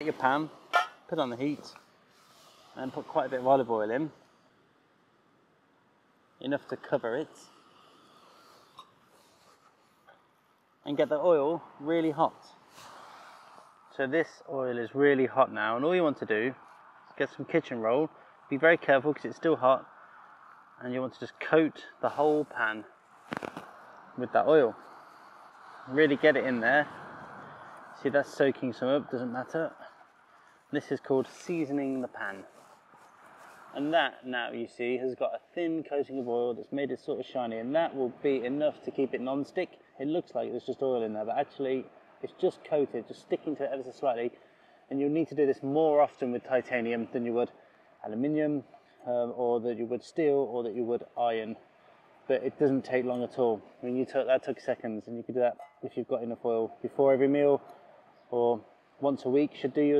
Get your pan, put on the heat, and put quite a bit of olive oil in, enough to cover it, and get the oil really hot. So this oil is really hot now, and all you want to do is get some kitchen roll. Be very careful because it's still hot, and you want to just coat the whole pan with that oil. Really get it in there. See, that's soaking some up, doesn't matter. This is called seasoning the pan. And that, now you see, has got a thin coating of oil that's made it sort of shiny, and that will be enough to keep it non-stick. It looks like there's just oil in there, but actually it's just coated, just sticking to it ever so slightly. And you'll need to do this more often with titanium than you would aluminium, or that you would steel, or that you would iron. But it doesn't take long at all. I mean, that took seconds, and you could do that if you've got enough oil before every meal, or once a week should do your